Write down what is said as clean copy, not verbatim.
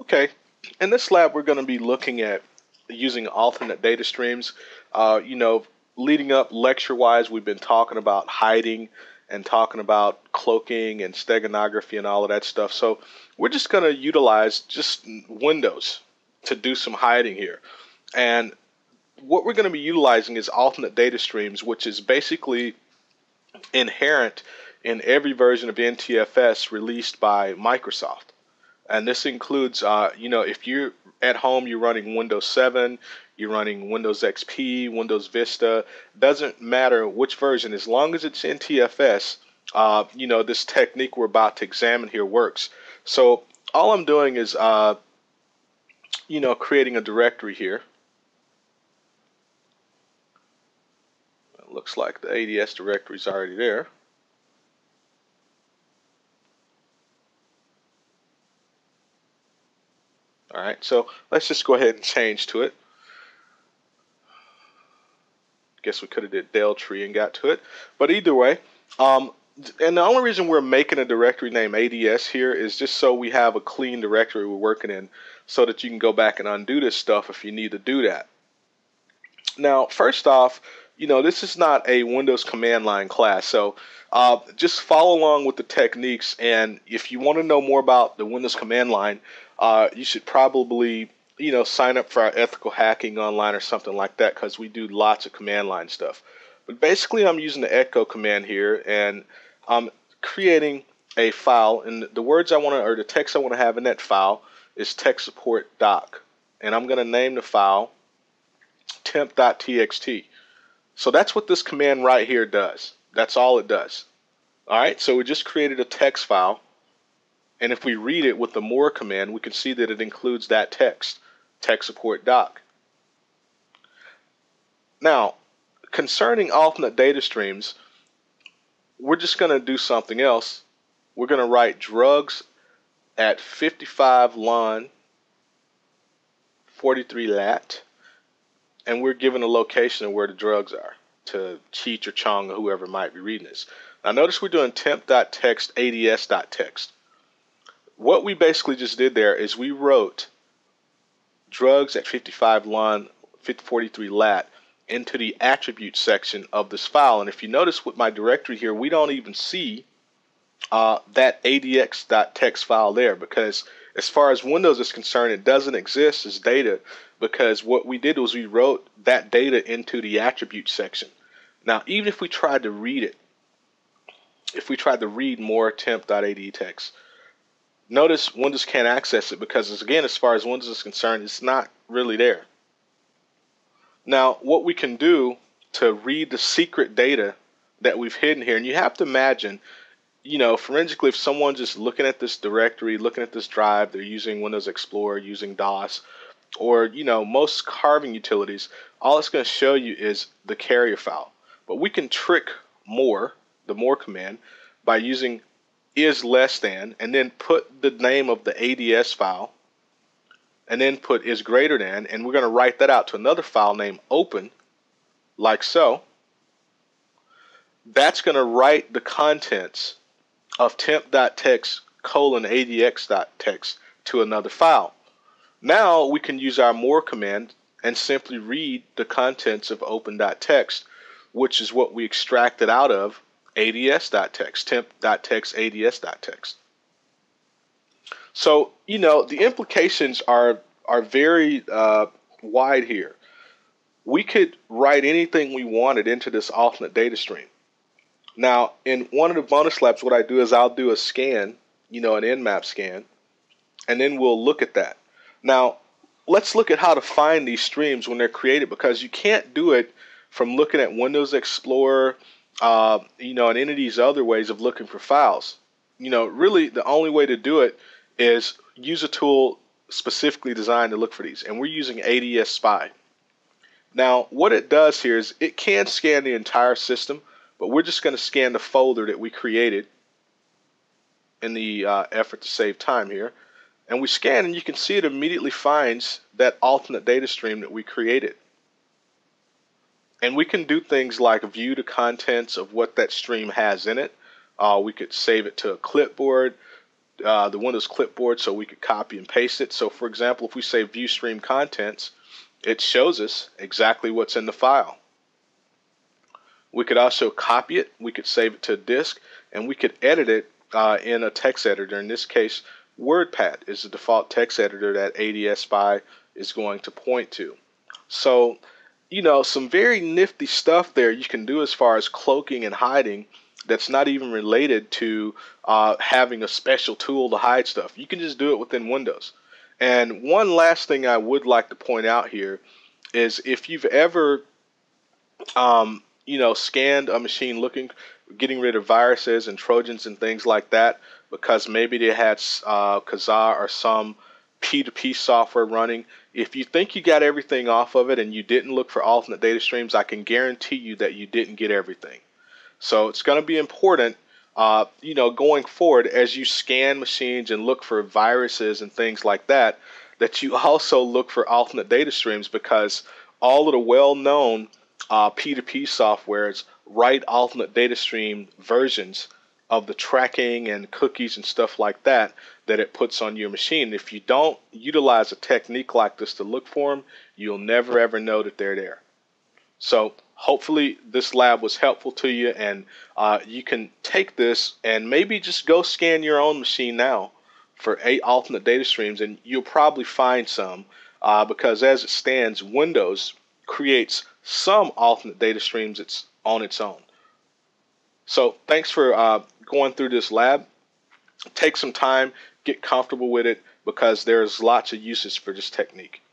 Okay, in this lab we're going to be looking at using alternate data streams. Leading up lecture-wise, we've been talking about hiding and talking about cloaking and steganography and all of that stuff. So we're just going to utilize just windows to do some hiding here. And what we're going to be utilizing is alternate data streams, which is basically inherent in every version of NTFS released by Microsoft. And this includes, if you're at home, you're running Windows 7, you're running Windows XP, Windows Vista, doesn't matter which version, as long as it's NTFS, this technique we're about to examine here works. So all I'm doing is, creating a directory here. It looks like the ADS directory is already there. All right, so let's just go ahead and change to it. Guess we could have did DelTree and got to it, but either way, and the only reason we're making a directory name ADS here is just so we have a clean directory we're working in, so that you can go back and undo this stuff if you need to do that. Now, first off, this is not a Windows command line class, so just follow along with the techniques. And if you want to know more about the Windows command line, you should probably, sign up for our ethical hacking online or something like that, because we do lots of command line stuff. But basically, I'm using the echo command here, and I'm creating a file. And the words I want to, or the text I want to have in that file, is tech support doc. And I'm going to name the file temp.txt. So that's what this command right here does. That's all it does. All right, so we just created a text file. And if we read it with the more command, we can see that it includes that text, tech support doc. Now, concerning alternate data streams, we're just going to do something else. We're going to write drugs at 55 lon, 43 lat, and we're given a location of where the drugs are to Cheech or Chong or whoever might be reading this. Now, notice we're doing temp.txt, ads.txt. What we basically just did there is we wrote drugs at 55 lon, 43 lat into the attribute section of this file. And if you notice with my directory here, we don't even see that adx.txt file there, because as far as Windows is concerned, it doesn't exist as data, because what we did was we wrote that data into the attribute section. Now, even if we tried to read it, if we tried to read more temp.adx, notice Windows can't access it because, again, as far as Windows is concerned, it's not really there. Now, what we can do to read the secret data that we've hidden here, and you have to imagine, forensically, if someone's just looking at this directory, looking at this drive, they're using Windows Explorer, using DOS, or, most carving utilities, all it's going to show you is the carrier file. But we can trick more, the more command, by using is less than, and then put the name of the ADS file, and then put is greater than, and we're going to write that out to another file named open, like so. That's going to write the contents of temp.txt colon adx.txt to another file. Now we can use our more command and simply read the contents of open.txt, which is what we extracted out of ads.txt, temp.txt, ads.txt. So, the implications are very wide here. We could write anything we wanted into this alternate data stream. Now, in one of the bonus labs, what I do is I'll do a scan, an Nmap scan, and then we'll look at that. Now, let's look at how to find these streams when they're created, because you can't do it from looking at Windows Explorer, and any of these other ways of looking for files. Really the only way to do it is use a tool specifically designed to look for these, and we're using ADS Spy. Now, what it does here is it can scan the entire system, but we're just going to scan the folder that we created in the effort to save time here. And we scan, and you can see it immediately finds that alternate data stream that we created. And we can do things like view the contents of what that stream has in it. We could save it to a clipboard, the Windows clipboard so we could copy and paste it. So for example, if we say view stream contents, it shows us exactly what's in the file. We could also copy it, we could save it to a disk, and we could edit it in a text editor. In this case, WordPad is the default text editor that ADS-SPI is going to point to. So, you know, some very nifty stuff there you can do as far as cloaking and hiding that's not even related to having a special tool to hide stuff. You can just do it within Windows. And one last thing I would like to point out here is if you've ever, you know, scanned a machine looking, getting rid of viruses and Trojans and things like that, because maybe they had Kazaa or some P2P software running. If you think you got everything off of it and you didn't look for alternate data streams, I can guarantee you that you didn't get everything. So it's going to be important, you know, going forward as you scan machines and look for viruses and things like that, that you also look for alternate data streams, because all of the well-known P2P softwares write alternate data stream versions of the tracking and cookies and stuff like that that it puts on your machine. If you don't utilize a technique like this to look for them, you'll never ever know that they're there. So hopefully this lab was helpful to you, and you can take this and maybe just go scan your own machine now for 8 alternate data streams, and you'll probably find some because as it stands, Windows creates some alternate data streams on its own. So thanks for going through this lab. Take some time, get comfortable with it, because there's lots of uses for this technique.